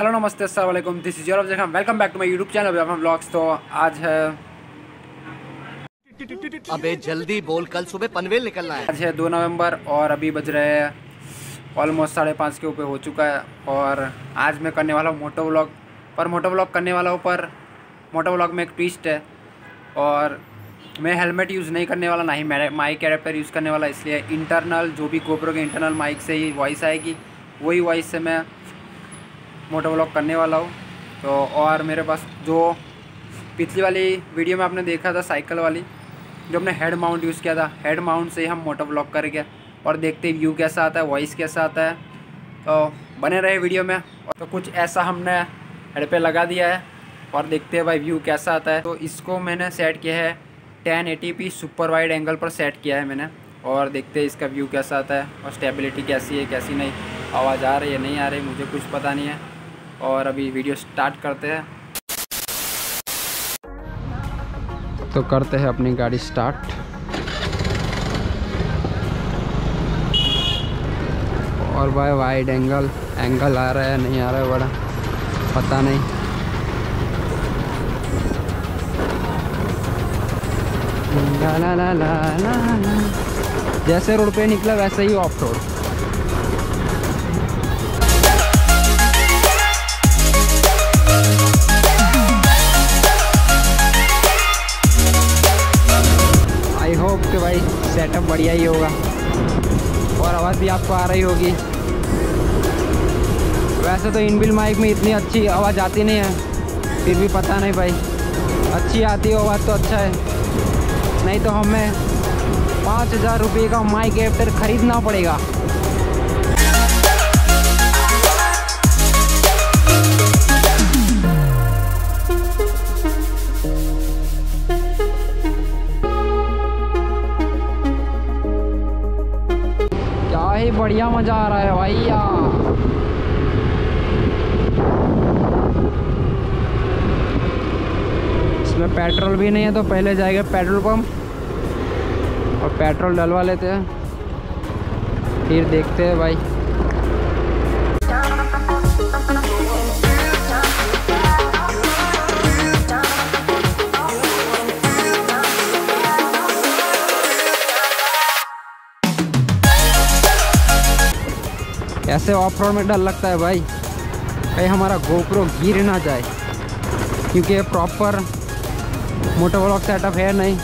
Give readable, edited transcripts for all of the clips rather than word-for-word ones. Hello नमस्ते अस्सलाम वालेकुम, this is your Afzal Khan, welcome back to my YouTube channel Afzal Khan vlogs. तो आज है अबे जल्दी बोल, कल सुबह पनवेल निकलना है। आज है 2 नवंबर और अभी बज रहे हैं ऑलमोस्ट 5:30 के ऊपर हो चुका है। और आज मैं करने वाला हूँ मोटो व्लॉग, पर मोटो व्लॉग करने वाला हूँ, पर मोटो व्लॉग में एक ट्विस्ट है। और मैं हेलमेट यूज़ नहीं करने वाला, ना ही मैं माइक एडेप्टर यूज़ करने वाला, इसलिए इंटरनल जो भी गोप्रो के इंटरनल माइक से ही वॉइस आएगी, वही वॉइस से मैं मोटो व्लॉग करने वाला हूँ। तो और मेरे पास जो पिछली वाली वीडियो में आपने देखा था साइकिल वाली, जो हमने हेड माउंट यूज़ किया था, हेड माउंट से ही हम मोटो व्लॉग करके और देखते हैं व्यू कैसा आता है, वॉइस कैसा आता है। तो बने रहे वीडियो में। तो कुछ ऐसा हमने हेड पे लगा दिया है और देखते हैं भाई व्यू कैसा आता है। तो इसको मैंने सेट किया है 1080p सुपर वाइड एंगल पर सेट किया है मैंने, और देखते हैं इसका व्यू कैसा आता है और स्टेबिलिटी कैसी है कैसी नहीं, आवाज़ आ रही है नहीं आ रही, मुझे कुछ पता नहीं है। और अभी वीडियो स्टार्ट करते हैं। तो करते हैं अपनी गाड़ी स्टार्ट और भाई वाइड एंगल आ रहा है नहीं आ रहा है बड़ा पता नहीं। ला ला ला ला ला ला। जैसे रोड पे निकला वैसे ही ऑफ रोड। के भाई सेटअप बढ़िया ही होगा और आवाज़ भी आपको आ रही होगी। वैसे तो इनबिल्ट माइक में इतनी अच्छी आवाज़ आती नहीं है, फिर भी पता नहीं भाई अच्छी आती है आवाज़ तो अच्छा है, नहीं तो हमें 5000 रुपये का माइक एडेप्टर ख़रीदना पड़ेगा। बढ़िया मजा आ रहा है भाई यार। इसमें पेट्रोल भी नहीं है तो पहले जाएगा पेट्रोल पंप और पेट्रोल डलवा लेते हैं, फिर देखते हैं भाई। ऐसे ऑफ रोड में डर लगता है भाई कहीं हमारा गोप्रो गिर ना जाए, क्योंकि प्रॉपर मोटो व्लॉग सेटअप है नहीं।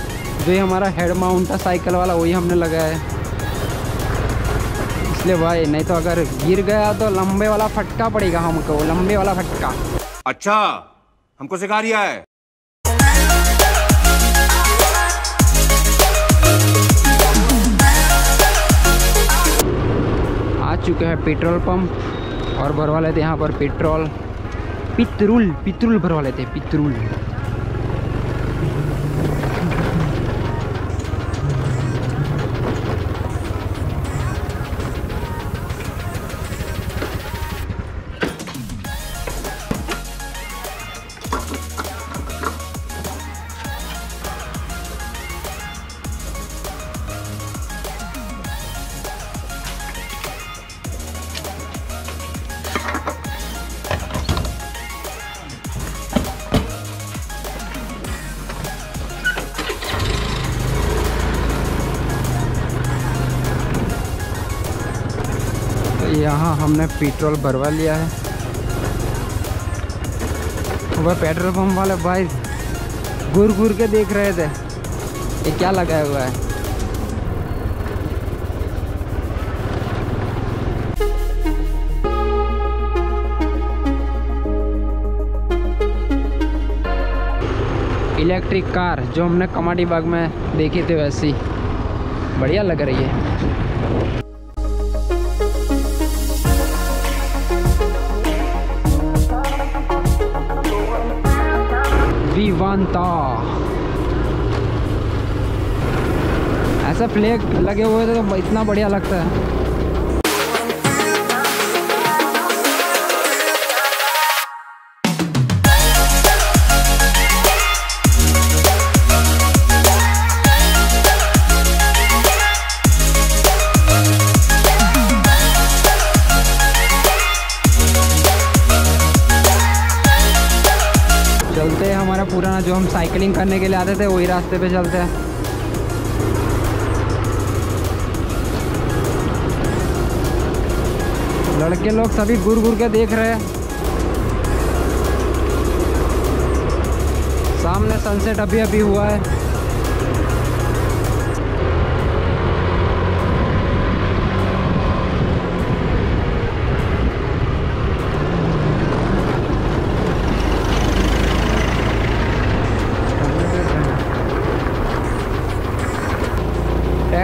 जो ये हमारा हेड माउंट था साइकिल वाला वही हमने लगाया है, इसलिए भाई नहीं तो अगर गिर गया तो लंबे वाला फटका पड़ेगा हमको, लंबे वाला फटका। अच्छा हमको सिखा दिया है। चुके हैं पेट्रोल पंप और भरवा लेते हैं यहाँ पर पेट्रोल, पित्रुल भरवा लेते हैं पित्रुल। यहाँ हमने पेट्रोल भरवा लिया है। वह पेट्रोल पंप वाले भाई घूर के देख रहे थे ये क्या लगाया हुआ है। इलेक्ट्रिक कार जो हमने कमाटी बाग में देखी थी वैसी बढ़िया लग रही है। ऐसा फ्लैग लगे हुए थे तो इतना बढ़िया लगता है। पुराना जो हम साइकिलिंग करने के लिए आते थे वही रास्ते पे चलते हैं। लड़के लोग सभी घूर घूर के देख रहे हैं। सामने सनसेट अभी अभी हुआ है।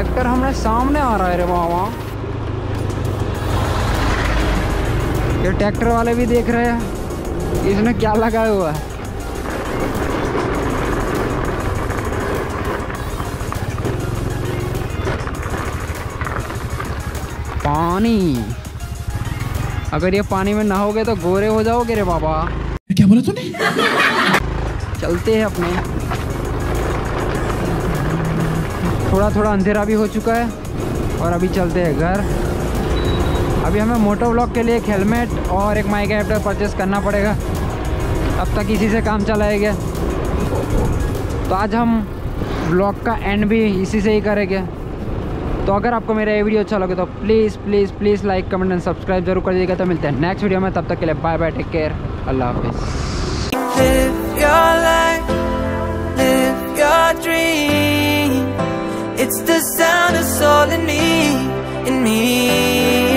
ट्रैक्टर हमारे सामने आ रहा है रे वहाँ। ये ट्रैक्टर वाले भी देख रहे हैं इसने क्या लगाया हुआ है। पानी, अगर ये पानी में नहाओगे तो गोरे हो जाओगे रे बाबा। क्या बोला तूने? चलते हैं अपने। थोड़ा थोड़ा अंधेरा भी हो चुका है और अभी चलते हैं घर। अभी हमें मोटो व्लॉग के लिए एक हेलमेट और एक माइक एडाप्टर परचेस करना पड़ेगा, तब तक इसी से काम चलाएंगे। तो आज हम व्लॉग का एंड भी इसी से ही करेंगे। तो अगर आपको मेरा ये वीडियो अच्छा लगे तो please please please like comment and subscribe जरूर कर दीजिएगा। तो मिलते हैं नेक्स्ट वीडियो में, तब तक के लिए बाय बाय, टेक केयर, अल्लाह हाफिज़।